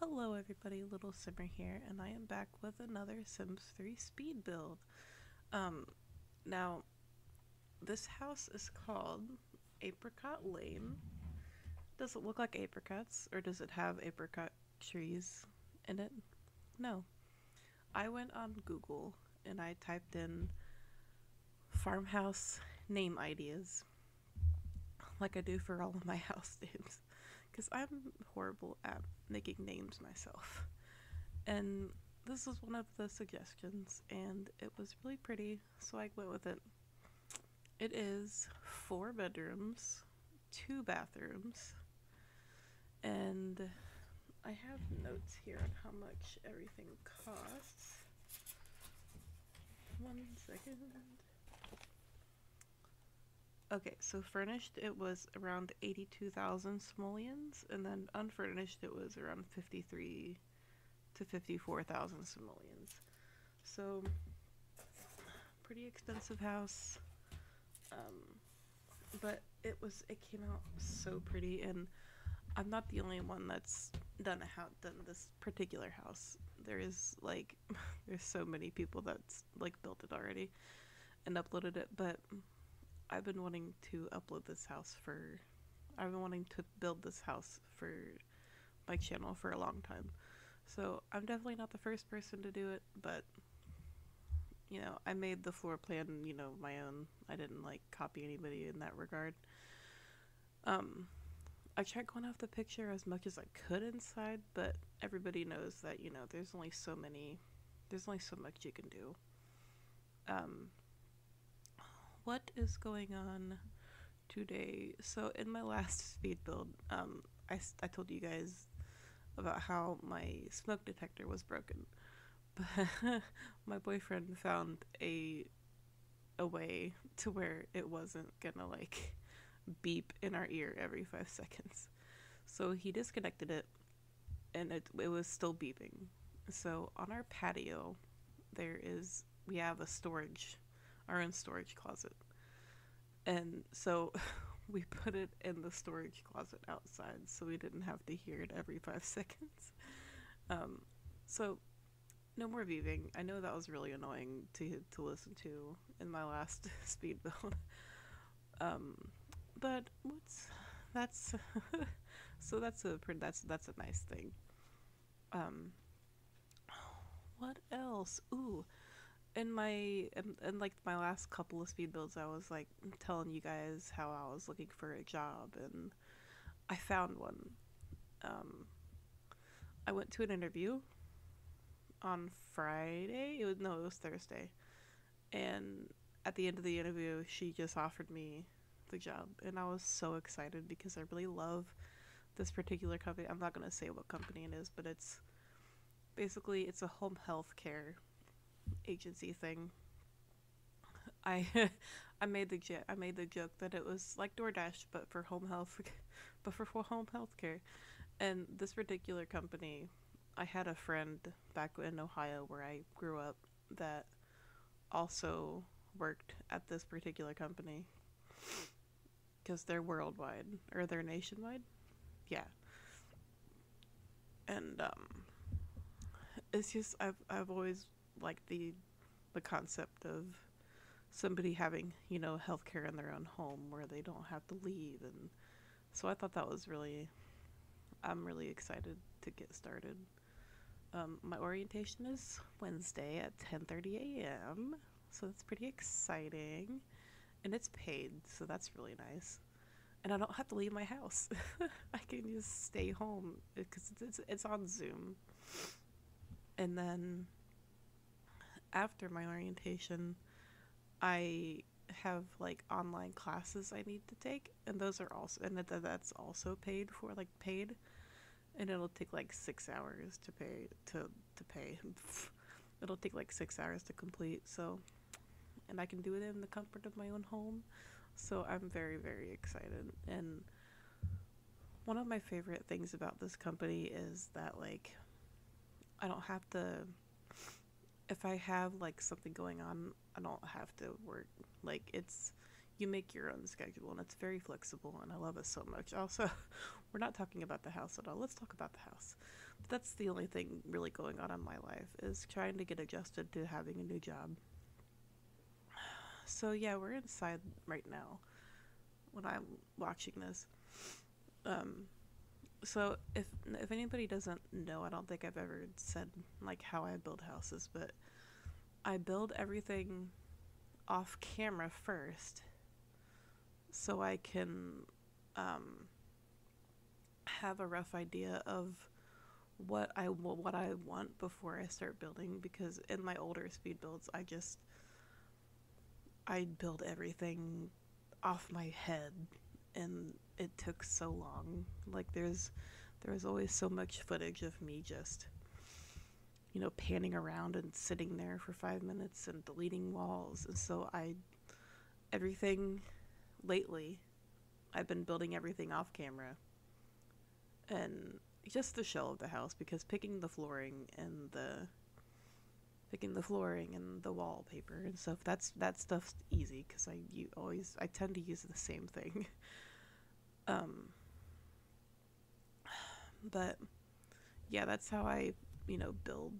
Hello everybody, Little Simmer here, and I am back with another Sims 3 speed build. Now, this house is called Apricot Lane. Does it look like apricots, or does it have apricot trees in it? No. I went on Google, and I typed in farmhouse name ideas, like I do for all of my house names, because I'm horrible at making names myself. And this was one of the suggestions, and it was really pretty, so I went with it. It is 4 bedrooms, 2 bathrooms, and I have notes here on how much everything costs. 1 second. Okay, so furnished it was around 82,000 simoleons, and then unfurnished it was around 53 to 54,000 simoleons. So, pretty expensive house, but it came out so pretty, and I'm not the only one that's done this particular house. There's so many people that's built it already and uploaded it, but I've been wanting to build this house for my channel for a long time. So I'm definitely not the first person to do it, but, you know, I made the floor plan, you know, my own. I didn't, copy anybody in that regard. I tried going off the picture as much as I could inside, but everybody knows that, you know, there's only so much you can do. What is going on today? So in my last speed build, I told you guys about how my smoke detector was broken, but my boyfriend found a way to where it wasn't gonna beep in our ear every 5 seconds. So he disconnected it, and it was still beeping. So on our patio, we have a storage, our own storage closet, and so we put it in the storage closet outside so we didn't have to hear it every 5 seconds. So no more beeping. I know that was really annoying to listen to in my last speed build, but that's so that's a nice thing. What else? Ooh. In my last couple of speed builds, I was telling you guys how I was looking for a job, and I found one. I went to an interview on Friday. It was Thursday, and at the end of the interview, she just offered me the job, and I was so excited because I really love this particular company. I'm not gonna say what company it is, but it's a home health care agency thing. I made the joke that it was like DoorDash but for home health, but for home health care. And this particular company, I had a friend back in Ohio where I grew up that also worked at this particular company because they're worldwide, or they're nationwide. Yeah. And it's just I've always like the concept of somebody having, you know, healthcare in their own home where they don't have to leave, and so I thought that was really, I'm really excited to get started. My orientation is Wednesday at 10:30 a.m. so that's pretty exciting, and it's paid, so that's really nice, and I don't have to leave my house. I can just stay home because it's on Zoom. And then after my orientation, I have online classes I need to take, and those are also, and that's also paid for, paid, and it'll take 6 hours to pay it'll take 6 hours to complete. So, and I can do it in the comfort of my own home, so I'm very, very excited. And one of my favorite things about this company is that I don't have to, if I have something going on, I don't have to work. It's, you make your own schedule, and it's very flexible, and I love it so much. Also, we're not talking about the house at all. Let's talk about the house. But that's the only thing really going on in my life, is trying to get adjusted to having a new job. So yeah, we're inside right now when I'm watching this. So if anybody doesn't know, I don't think I've ever said like how I build houses, but I build everything off camera first, so I can have a rough idea of what I want before I start building, because in my older speed builds I build everything off my head, and it took so long. Like there's always so much footage of me just, you know, panning around and sitting there for 5 minutes and deleting walls. And so everything lately, I've been building everything off camera, and just the shell of the house, because picking the flooring and the wallpaper and stuff, that stuff's easy, because I tend to use the same thing. But yeah, that's how I, you know, build.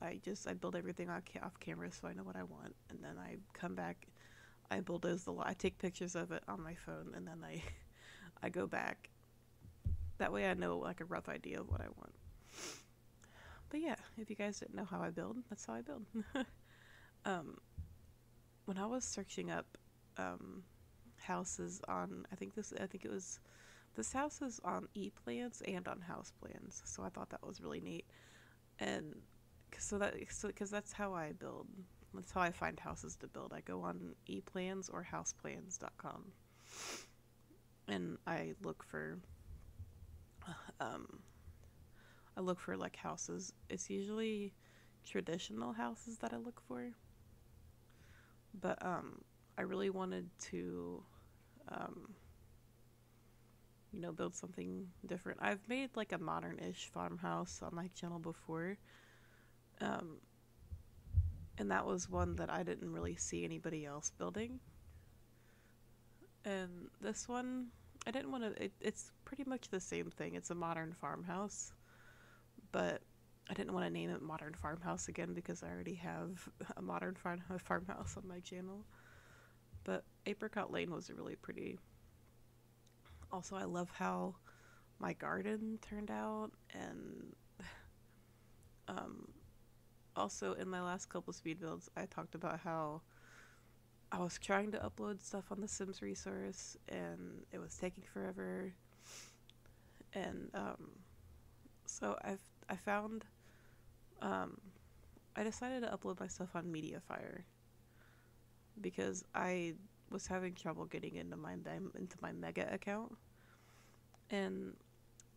I build everything off camera, so I know what I want, and then I come back, I bulldoze the lot, I take pictures of it on my phone, and then I go back. That way I know like a rough idea of what I want. But yeah, if you guys didn't know how I build, that's how I build. When I was searching up houses on, this house is on ePlans and on HousePlans, so I thought that was really neat. And because that's how I build. That's how I find houses to build. I go on ePlans or HousePlans.com, and I look for like houses. It's usually traditional houses that I look for, but I really wanted to you know, build something different. I've made like a modern-ish farmhouse on my channel before, and that was one that I didn't really see anybody else building. And this one, I didn't want to, it's pretty much the same thing. It's a modern farmhouse, but I didn't want to name it Modern Farmhouse again, because I already have a modern farmhouse on my channel. But Apricot Lane was really pretty. Also, I love how my garden turned out, and also in my last couple speed builds, I talked about how I was trying to upload stuff on the Sims Resource, and it was taking forever. And so I decided to upload my stuff on Mediafire, because I was having trouble getting into my mega account, and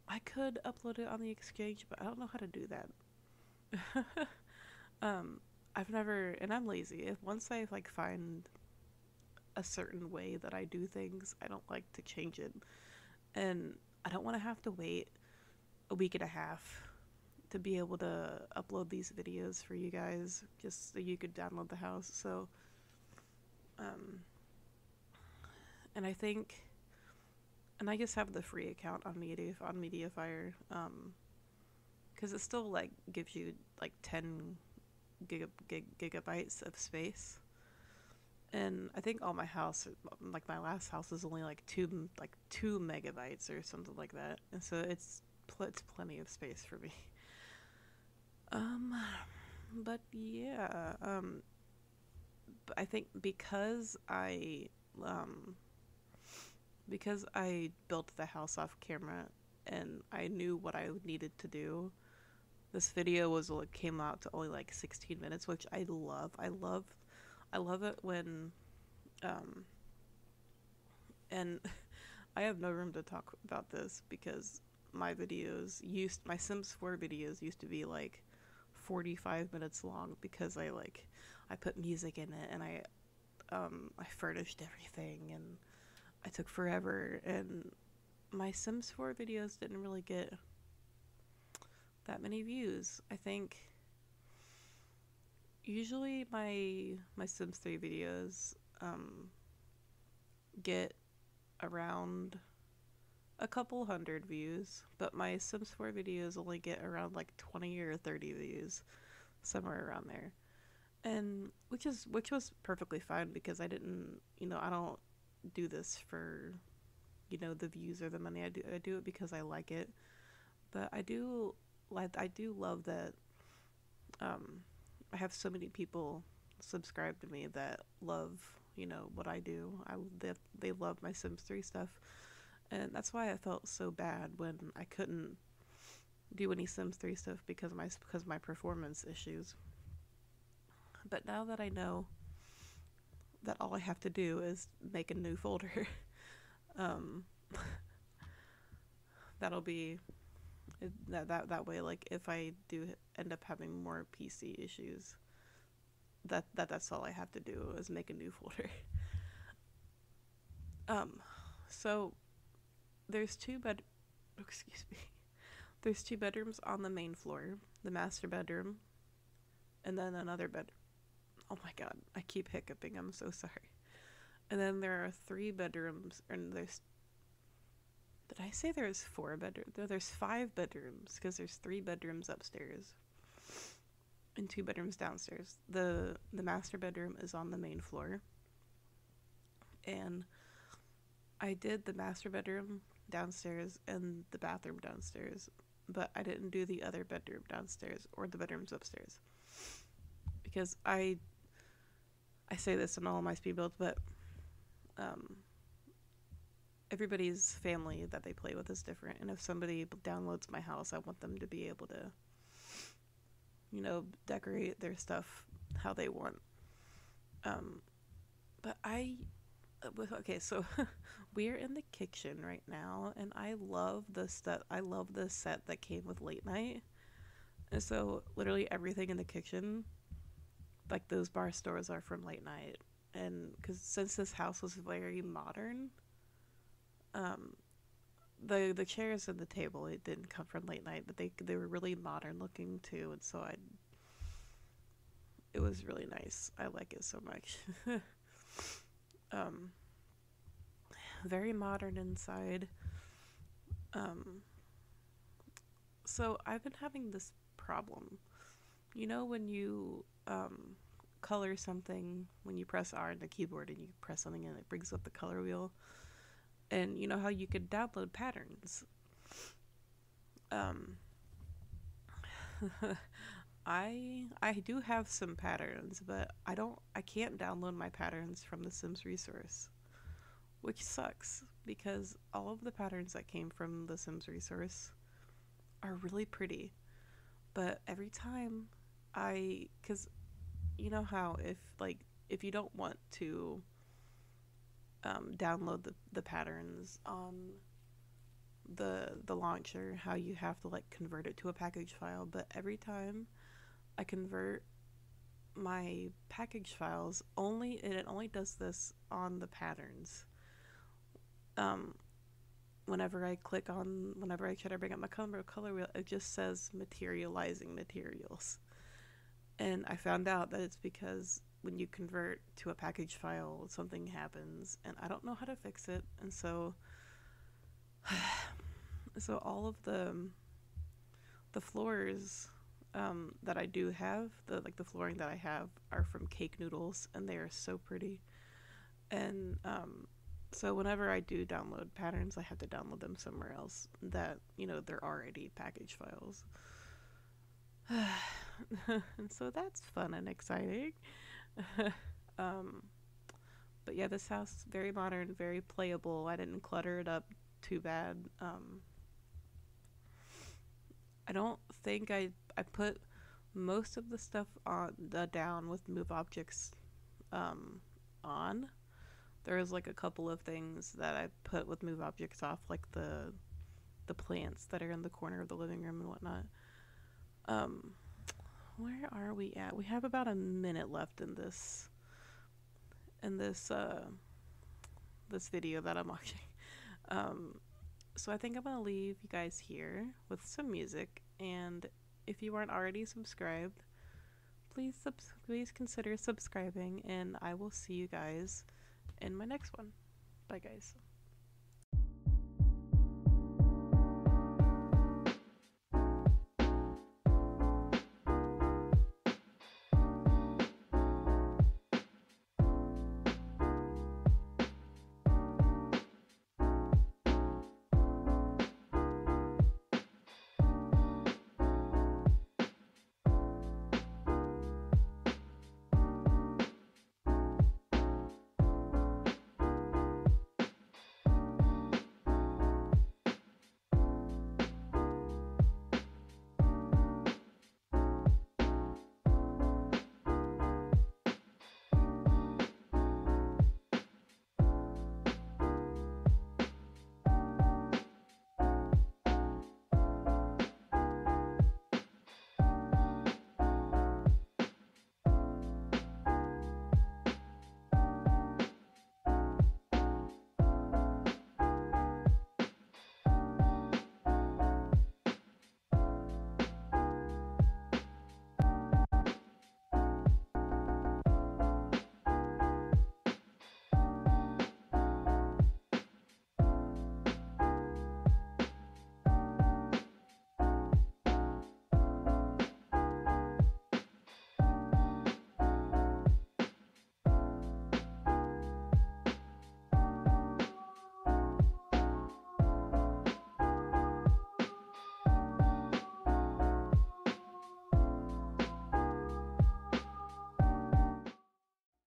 I could upload it on the exchange, but I don't know how to do that. I'm lazy. Once I like find a certain way that I do things, I don't like to change it, and I don't want to have to wait a week and a half to be able to upload these videos for you guys, just so you could download the house. So and I think, and I just have the free account on Mediafire, because it still like gives you like 10 gigabytes of space, and I think all my house, like my last house, is only like 2 megabytes or something like that, and so it's plenty of space for me. But yeah, I think because I built the house off camera and I knew what I needed to do, this video came out to only like 16 minutes, which I love. I love it when and I have no room to talk about this, because my Sims 4 videos used to be like 45 minutes long, because I put music in it, and I furnished everything, and I took forever, and my Sims 4 videos didn't really get that many views. I think usually my Sims 3 videos get around a couple hundred views, but my Sims 4 videos only get around like 20 or 30 views, somewhere around there. And which was perfectly fine, because I didn't, you know, I don't do this for, you know, the views or the money. I do it because I like it. But I do love that I have so many people subscribe to me that love, you know, what I do. They love my Sims 3 stuff. And that's why I felt so bad when I couldn't do any Sims 3 stuff because of my performance issues. But now that I know that all I have to do is make a new folder, that'll be that way. Like, if I do end up having more PC issues, that's all I have to do is make a new folder. So there's two bedrooms on the main floor, the master bedroom, and then another bedroom. Oh my god, I keep hiccuping, I'm so sorry. And then there are three bedrooms, and there's, did I say there's four bedrooms? No, there's five bedrooms, because there's three bedrooms upstairs and two bedrooms downstairs. The master bedroom is on the main floor, and I did the master bedroom downstairs and the bathroom downstairs, but I didn't do the other bedroom downstairs or the bedrooms upstairs, because I say this in all my speed builds, but everybody's family that they play with is different, and if somebody downloads my house, I want them to be able to, you know, decorate their stuff how they want. Okay, so we're in the kitchen right now, and I love the set that came with Late Night. And so literally everything in the kitchen, like those bar stores, are from Late Night. And because since this house was very modern, the chairs and the table, it didn't come from Late Night, but they were really modern looking too, and so it was really nice. I like it so much. Very modern inside. So I've been having this problem. You know when you color something, when you press R on the keyboard and you press something and it brings up the color wheel, and you know how you could download patterns? I do have some patterns, but I can't download my patterns from the Sims Resource, which sucks, because all of the patterns that came from the Sims Resource are really pretty. But every time because you know how if you don't want to download the patterns on the launcher, how you have to like convert it to a package file, but every time I convert my package files, it only does this on the patterns. Whenever I try to bring up my color wheel, it just says materializing materials. And I found out that it's because when you convert to a package file, something happens, and I don't know how to fix it. And so, all of the floors that I do have, the flooring that I have, are from Cake Noodles, and they are so pretty. And so whenever I do download patterns, I have to download them somewhere else that, you know, they're already package files. And so that's fun and exciting. But yeah, this house, very modern, very playable. I didn't clutter it up too bad. I don't think I put most of the stuff on down with move objects on. There was like a couple of things that I put with move objects off, like the plants that are in the corner of the living room and whatnot. Where are we at? We have about a minute left in this video that I'm watching. So I think I'm gonna leave you guys here with some music, and if you aren't already subscribed, please consider subscribing, and I will see you guys in my next one. Bye, guys.